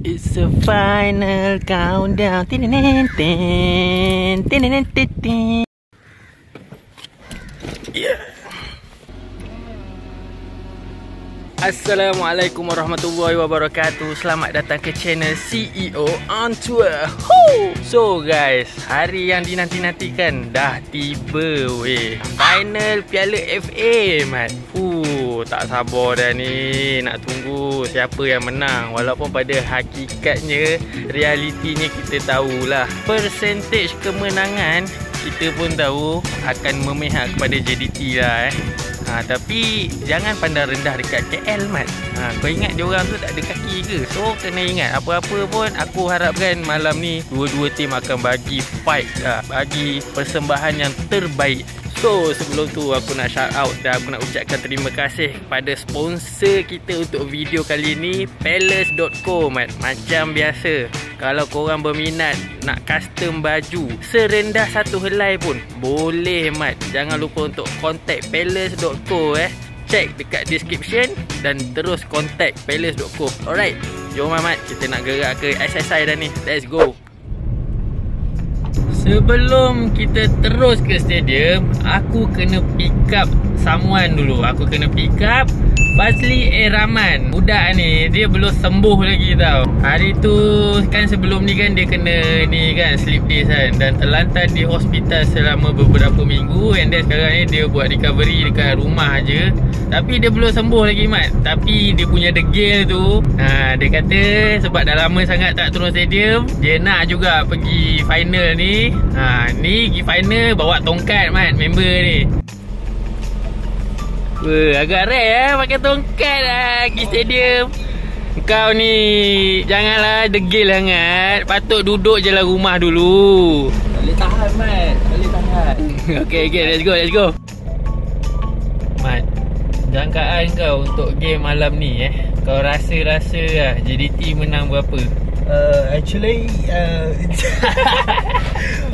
It's a final countdown. Yeah. Assalamualaikum warahmatullahi wabarakatuh. Selamat datang ke channel CEO on Tour. Woo! So guys, hari yang dinanti-nantikan dah tiba weh. Final Piala FA man. Tak sabar dah ni nak tunggu siapa yang menang. Walaupun pada hakikatnya, realitinya kita tahulah percentage kemenangan kita pun tahu akan memihak kepada JDT lah tapi jangan pandang rendah dekat KL mat. Kau ingat diorang tu tak ada kaki ke? So kena ingat apa-apa pun, aku harapkan malam ni dua-dua tim akan bagi fight lah, bagi persembahan yang terbaik. So sebelum tu aku nak shout out dan aku nak ucapkan terima kasih kepada sponsor kita untuk video kali ni, Palles.com mat. Macam biasa, kalau korang berminat nak custom baju serendah satu helai pun boleh mat. Jangan lupa untuk contact Palles.co Check dekat description dan terus contact Palles.co. Alright, jom mat, kita nak gerak ke SSI dah ni. Let's go. Sebelum kita terus ke stadium, aku kena pick up someone dulu. Aku kena pick up Basli Air Rahman. Budak ni dia belum sembuh lagi tau. Hari tu kan sebelum ni kan dia kena ni kan, sleep days kan, dan terlantar di hospital selama beberapa minggu. And then sekarang ni dia buat recovery dekat rumah je. Tapi dia belum sembuh lagi mat. Tapi dia punya degil tu, dia kata sebab dah lama sangat tak turun stadium, dia nak juga pergi final ni. Ni pergi final bawa tongkat mat, member ni. Weh, agak rare pakai tongkat lah pergi stadium. Kau ni janganlah degil sangat. Patut duduk je lah rumah dulu. Tak boleh tahan mat, tak boleh tahan. Okay, let's go, let's go. Mat, jangkaan kau untuk game malam ni kau rasa-rasa lah JDT menang berapa?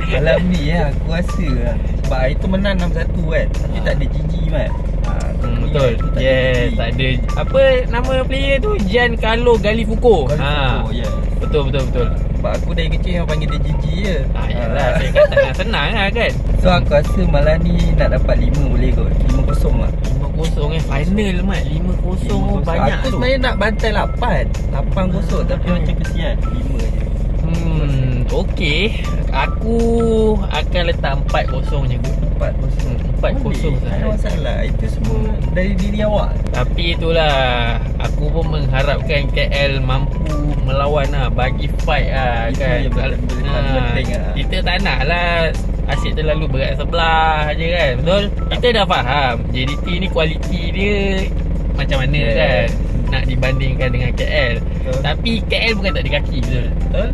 Malam ni aku rasa lah sebab hari tu menang 6-1 kan. Tapi tak ada GG mat. Betul. Yes, tak ada. Apa nama player tu? Jan Carlo Galifuko. Yes. Betul. Sebab aku dari kecil yang panggil dia GG je. Yalah, saya kata senang lah kan. So aku rasa malam ni nak dapat 5 boleh kot. 5-0 lah. 5-0 final mat. 5-0 banyak tu. Aku sebenarnya nak bantai 8-0 tapi macam kesian 5 je. Okey, aku akan letak 4-0 je. 4-0 sahaja. Masalah, itu semua dari diri awak. Tapi itulah, aku pun mengharapkan KL mampu melawan lah, bagi fight lah kan. Kita tak nak lah asyik terlalu berat sebelah je kan. Betul? Kita dah faham JDT ni kualiti dia macam mana kan, nak dibandingkan dengan KL. Tapi KL bukan tak ada kaki. Betul?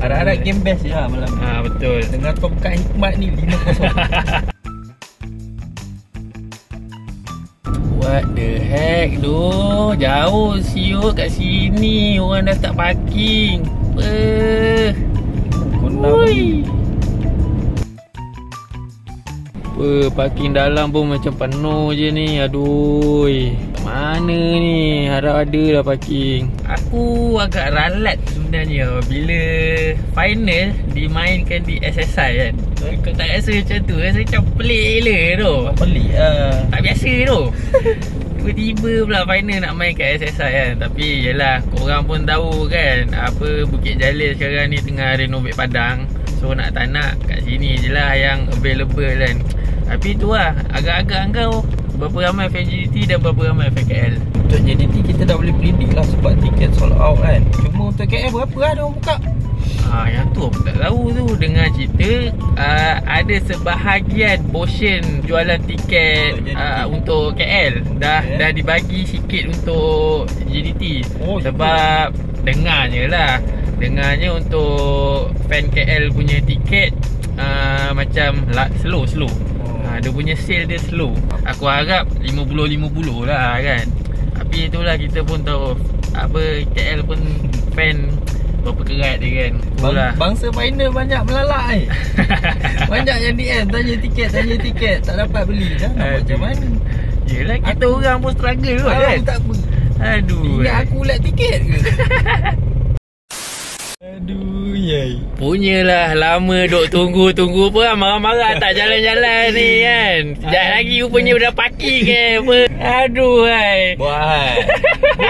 Harap-harap game best je lah malam ni. Betul. Dengan tongkat hikmat ni 5-0. What the heck tu? Jauh siut kat sini. Orang dah tak parking. Parking dalam pun macam penuh je ni. Aduh, mana ni? Harap ada lah parking. Aku agak ralat sebenarnya bila final dimainkan di SSI kan. Kau tak rasa macam tu? Rasa macam pelik je tu. Pelik lah, tak biasa tu. Tiba-tiba pula final nak main kat SSI kan. Tapi yelah, korang pun tahu kan, apa Bukit Jalil sekarang ni tengah renovate padang. So nak tak nak kat sini je lah yang available kan. Tapi tu lah, agak-agak kau berapa ramai fan JDT dan berapa ramai fan KL. Untuk JDT kita dah boleh predict lah sebab tiket sold out kan. Cuma untuk KL berapa lah diorang buka? Yang tu aku tak tahu tu. Dengar cerita ada sebahagian portion jualan tiket untuk KL dah dibagi sikit untuk JDT. Sebab dengarnya lah, dengarnya untuk fan KL punya tiket macam slow. Dia punya sale dia slow. Aku harap 50-50 lah kan. Tapi itulah, kita pun tahu apa KL pun fan berpekerat dia kan. Bangsa final banyak melalak ni. Banyak yang DM tanya tiket tak dapat beli. Dah nak macam mana? Yelah, kita orang pun struggle kot kan. Aku tak apa. Aduh, ingat aku ulat tiket ke? punyalah lama duk tunggu apa marah-marah tak jalan-jalan ni kan. Sekejap lagi rupanya dah parking kan apa. Aduh hai. Buat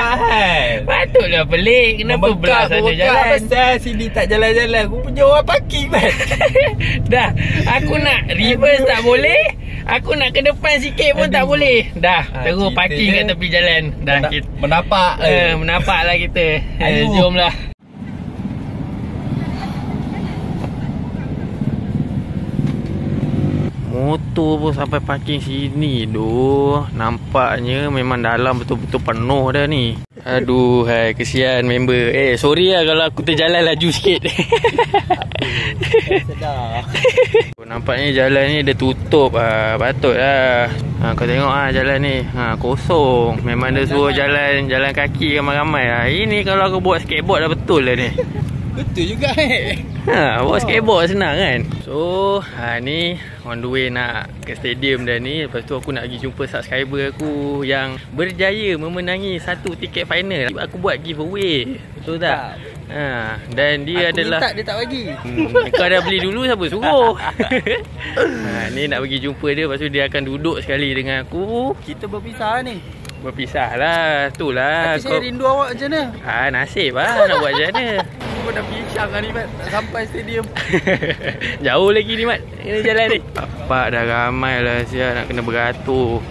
hai. Patutlah pelik kenapa belah sana jalan. Pasal sini tak jalan-jalan rupanya orang parking kan. Dah aku nak reverse tak boleh. Aku nak ke depan sikit pun tak boleh. Dah terus parking kat tepi jalan. Dah kita menapak. Menapaklah kita. Jomlah. Motor pun sampai parking sini. Doh, nampaknya memang dalam betul-betul penuh dah ni. Aduh, hai kesian member. Sorry lah kalau aku terjalan laju sikit. Nampaknya jalan ni dia tutup ah. Patutlah. Kau tengok ah jalan ni. Kosong. Memang dia suruh jalan kaki ramai-ramai ah. Ini kalau aku buat skateboard dah betul lah ni. Betul juga buat skateboard senang kan. So ni on the way nak ke stadium dah ni. Lepas tu aku nak pergi jumpa subscriber aku yang berjaya memenangi satu tiket final. Aku buat giveaway, betul tak? Dan dia aku adalah minta, dia tak bagi. Kau dah beli dulu, siapa suruh? Ni nak pergi jumpa dia. Lepas tu dia akan duduk sekali dengan aku. Kita berpisah ni. Berpisah lah, tu lah. Tapi saya rindu awak macam mana? Nasib lah nak buat macam mana. Aku dah pisang lah ni Mat, tak sampai stadium. Jauh lagi ni Mat, kena jalan ni. Bapak dah ramai lah siap nak kena beratur.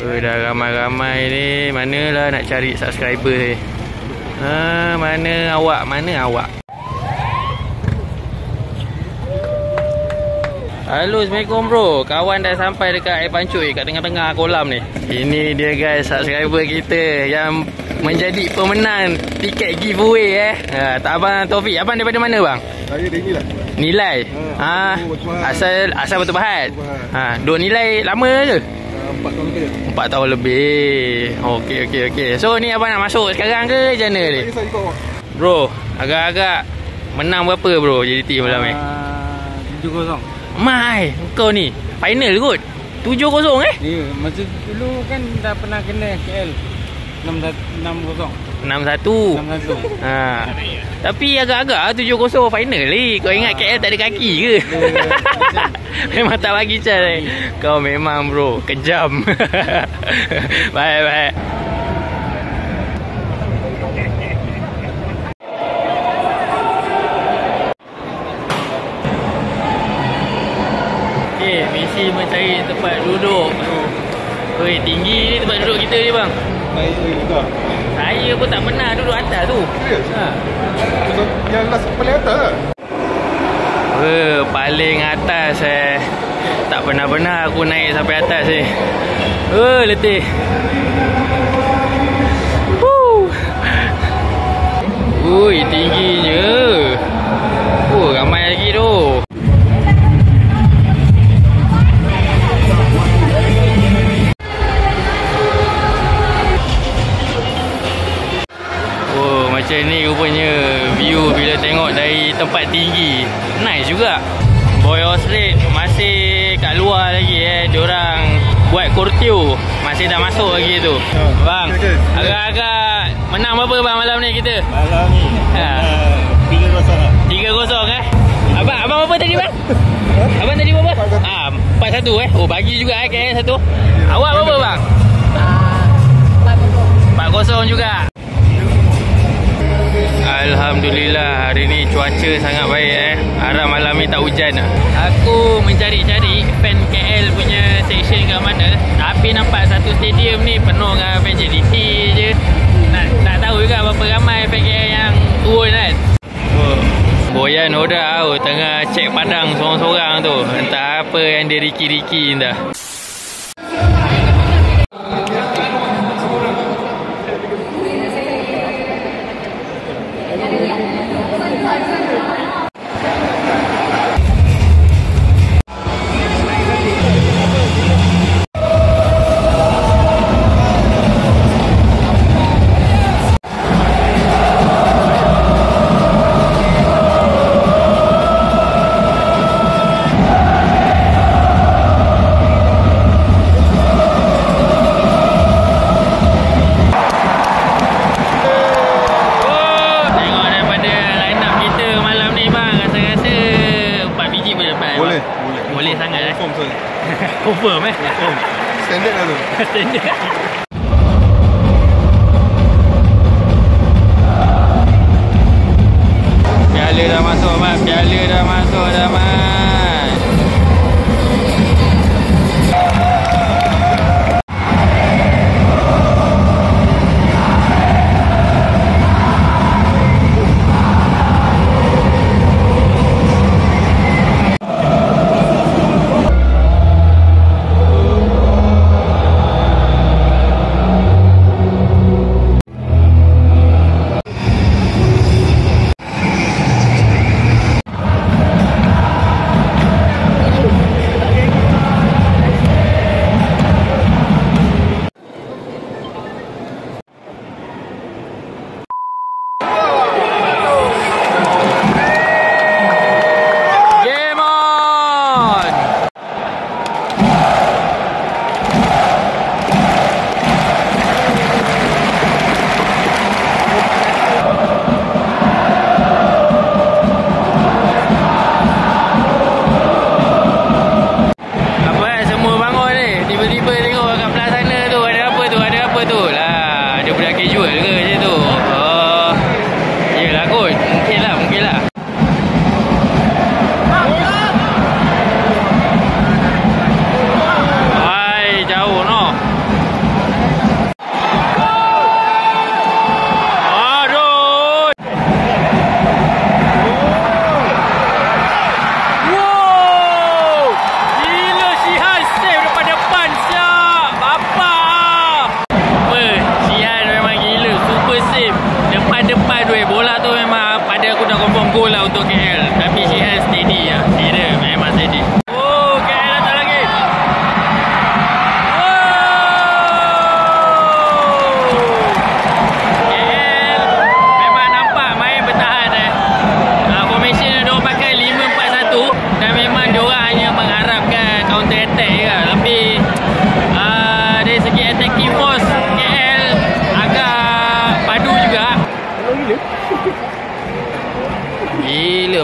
Dah ramai-ramai ni, manalah nak cari subscriber ni. Mana awak? Halo, Assalamualaikum bro. Kawan dah sampai dekat air pancuri kat tengah-tengah kolam ni. Ini dia guys, subscriber kita yang menjadi pemenang tiket giveaway Abang Taufik, abang daripada mana bang? Saya dari Nilai. Nilai? Asal Batu Pahat. Duk Nilai lama ke? 4 tahun lebih. Okey. So ni abang nak masuk sekarang ke macam mana ni? Bro, agak-agak menang berapa bro JDT malam ni? 7-0. Mai, kau ni final kot. 7-0 Ya, masa dulu kan dah pernah kena KL 6-1. Tapi agak-agak 7-0 final ni. Kau ingat KL tak ada kaki ke? Memang tak bagi chance. Kau memang bro, kejam. Bye. Mesti mencari tempat duduk. Oi, tinggi ni tempat duduk kita ni bang. Saya pun tak pernah duduk atas tu. Serius? Yang last paling atas. Paling atas Tak pernah-pernah aku naik sampai atas ni. Letih. Ui, tingginya. Ramai lagi tu. Macam ni rupanya view bila tengok dari tempat tinggi. Nice juga. Boy Oslit masih kat luar lagi diorang buat korteo. Masih dah masuk lagi tu. Bang, agak-agak menang berapa bang malam ni kita? Malam ni 3-0 Abang berapa tadi bang? Abang tadi berapa? 4-1 bagi juga KL satu. Awak berapa bang? 4-0 juga. Alhamdulillah hari ni cuaca sangat baik Arah malam ni tak hujan lah. Aku mencari-cari fan KL punya section kat mana. Tapi nampak satu stadium ni penuh dengan fan JDT je. Tak tahu juga berapa ramai fan KL yang turun kan. Boyan Oda tengah cek padang sorang-sorang tu. Entah apa yang dia riki-riki dah. โคเวอร์ไหมสแตนเดอร์อะไรสแตนเดอร์PIALA masuk mat, PIALA dah masuk dah mat.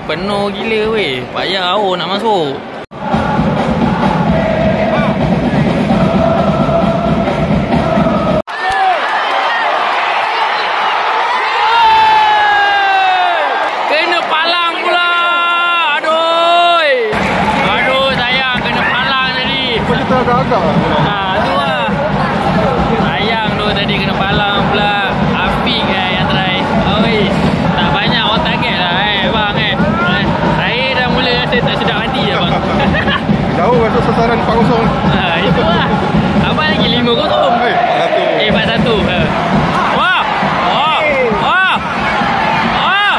Penuh gila weh. Payah awak nak masuk. Kena palang pula. Aduh. Aduh sayang kena palang tadi. Kita dah agak. Ha tu lah. Sayang tu tadi kena palang pula. Afiq kan yang try. Oi. Tak banyak orang target lah bang. Tak sedap hati je bang. Jauh masuk sasaran 4-0. Haa itulah. Abang lagi 5-0. Eh 4-1. Wah. Wah. Wah. Wah.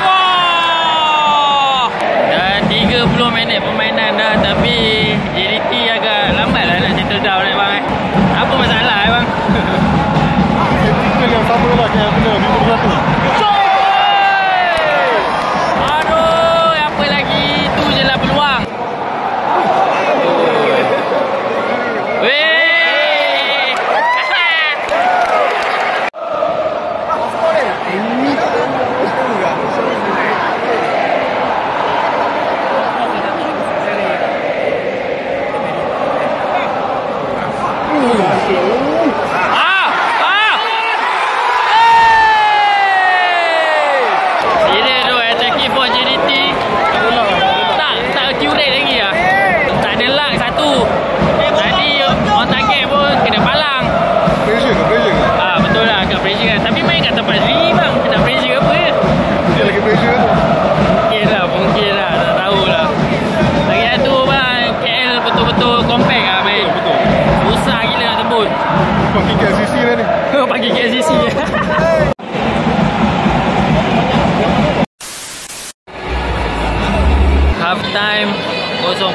Wah. Dah 30 minit permainan dah. Tapi JDT agak lambat lah nak settle down ni bang. Apa masalah bang? Settle yang sama lah. Yang benar 5-1.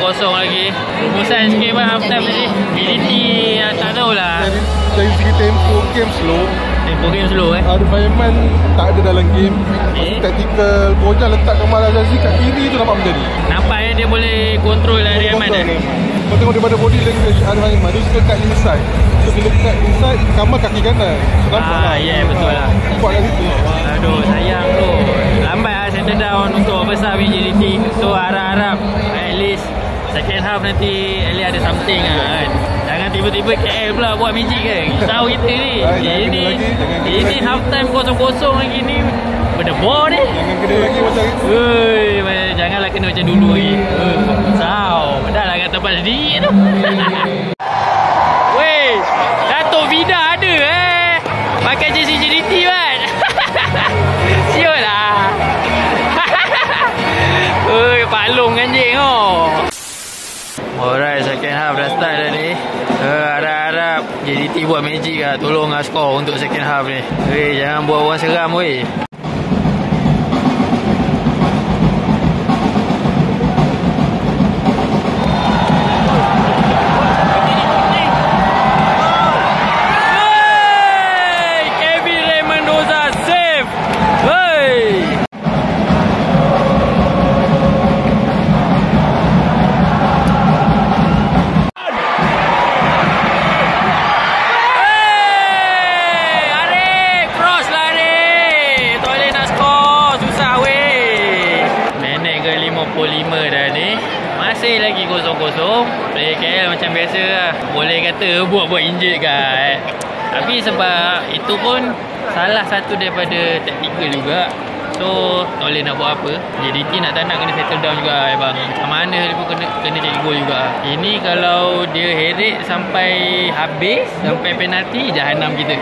Kosong lagi. Rumusan sikit bang half time tadi. JDT tak tahulah. Dari segi tempo game slow. Tempo game slow eh. Fireman tak ada dalam game. Tactical Bojan letak Kamal Azizi kat kiri tu nampak macam ni. Nampak ya dia boleh kontrol lah Rahman dah. Kau tengok daripada body language Rahman dia suka kat inside. So bila kat inside Kamal kaki kanan. Ah ya betul lah. Kuat kat situ. Aduh sayang tu. Lambat lah settle down untuk besar JDT. So harap-harap at least second half nanti Eli ada something lah kan. Jangan tiba-tiba KL pula buat magic kan. Tahu kita ni. Ini half time kosong-kosong lagi ni. Berdebor ni. Jangan kena lagi macam itu. Ui, janganlah kena macam dulu lagi. Sao, dah lah kata Basli tu. Weh, Dato' Vida ada eh. Pakai jersey JDT kan. Siul lah. Ui, palung anjing oh. Alright, second half dah start dah ni. Harap-harap JDT buat magic lah. Tolong lah skor untuk second half ni. Weh, jangan buat orang seram weh. Buat-buat injek kat. Tapi sebab itu pun salah satu daripada taktikal juga. So tak boleh nak buat apa. JDT nak tak nak kena settle down juga abang. Mana dia pun kena jadi gol juga. Ini kalau dia heret sampai habis, sampai penalti, jahanam kita.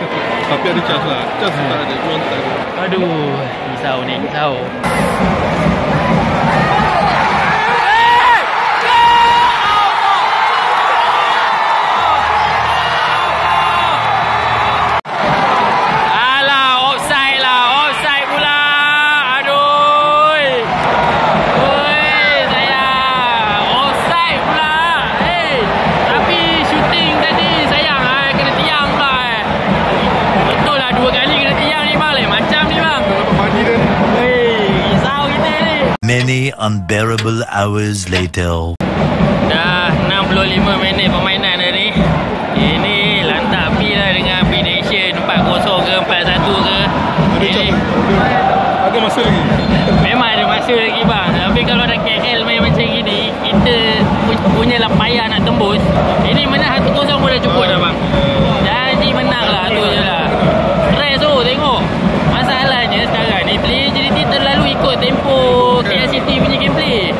Tapi ada chance lah. Chance tak ada gol tak. Aduh, risau ni, risau. Unbearable hours later. Dah 65 minit permainan dah ni. Ini lantak api lah dengan prediction 4-0 ke 4-1 ke. Ini ada masa lagi. Memang ada masa lagi bang. Tapi kalau dah KL main macam gini, kita punya lah payah nak tembus. Ini menang 1-0 pun dah cukup dah bang. Jadi menang lah tu je lah. Stress tu tengok. Masalahnya sekarang ni player JDT terlalu ikut tempo KL City punya gameplay.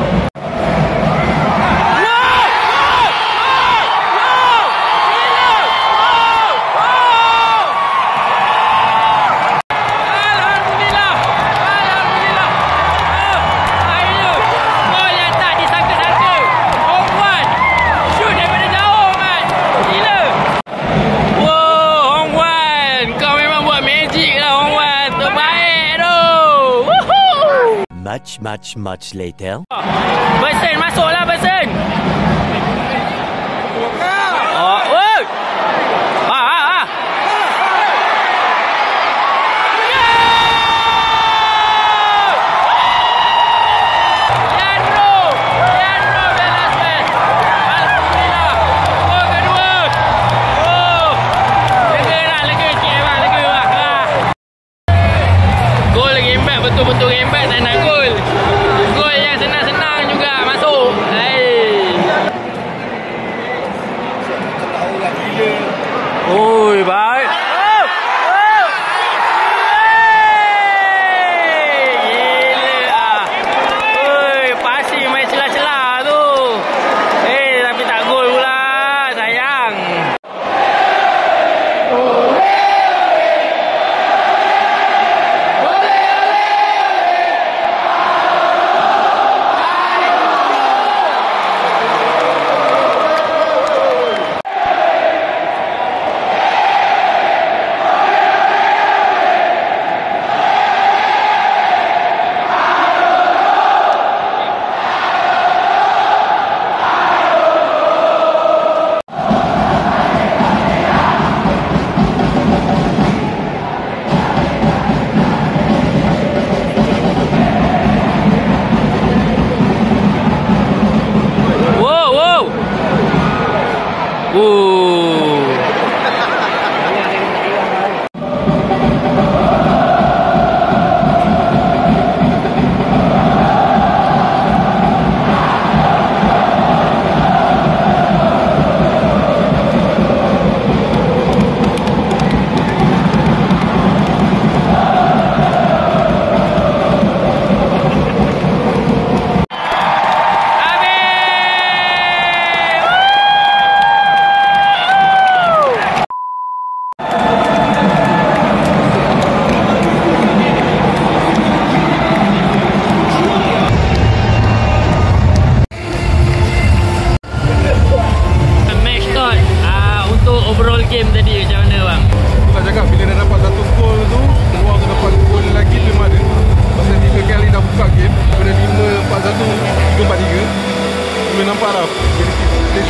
Much later. Bersen masuklah Bersen. Oh, oh.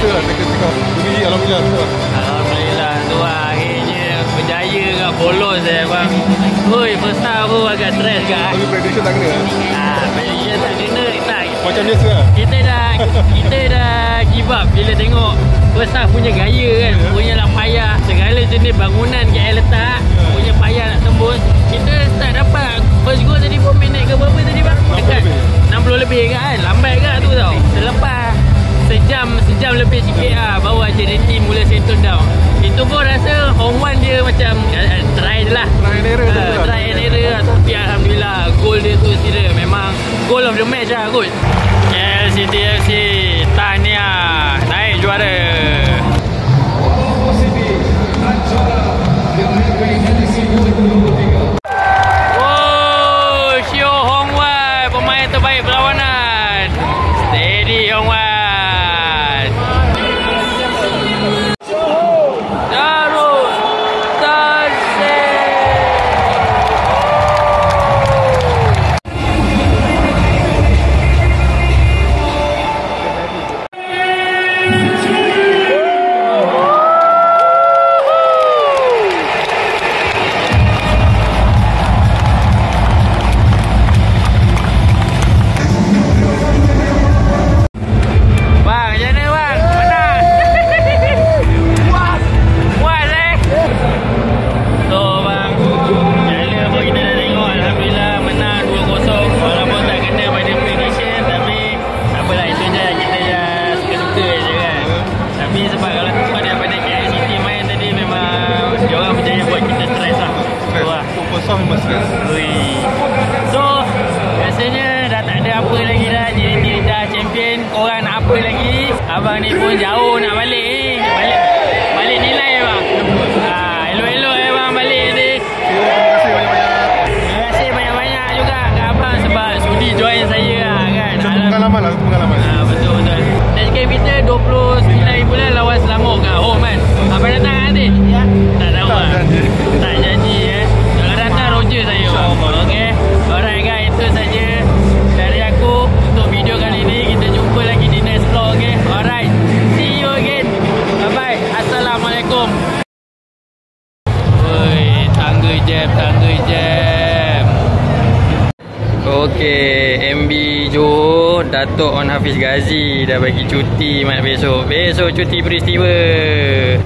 gembira lah saya kata kau. Beri Alhamdulillah. Alhamdulillah tu lah. Akhirnya berjaya kat bolos eh bang. Oi, first time pun agak stress kat. Tapi prediction tak kena. Ah, prediction tak kena. Tak. Macam biasa lah. Kita dah give up bila tengok first half punya gaya kan. Punya lah payah. Segala jenis bangunan KL letak. Punya payah nak tembus. Kita start dapat first goal tadi pun minit ke berapa tadi bang? Dekat 60 lebih kan. Lambat kat tu tau. Selepas sejam lebih sikit lah baru JDT mula settle down. Itu pun rasa home one dia macam try je lah. Try and error lah. Tapi Alhamdulillah goal dia tu serius. Memang goal of the match lah kot. KL City FC, tahniah naik juara. Oh, Shio Hong Wan, pemain terbaik perlawanan. Steady Hong Wan. Abang ni pun jauh nak balik. Balik nilai bang. Elok-elok bang balik ni. Terima kasih banyak-banyak juga kat abang sebab sudi join saya lah kan. Pengalaman lah. Betul. Next game kita 29 bulan lawan Selangor kat home kan. Abang datang nanti? Ya. Tak tahu lah. Tak janji Kalau datang roja saya. Okay. Alright guys, itu saja dari aku untuk video kali ni. Kita jumpa lagi di next vlog. Okay. Alright, see you again. Bye-bye. Assalamualaikum. Oi, tangga jam. Okay, MB Johor, Dato' On Hafiz Ghazi dah bagi cuti mat besok. Besok cuti peristiwa.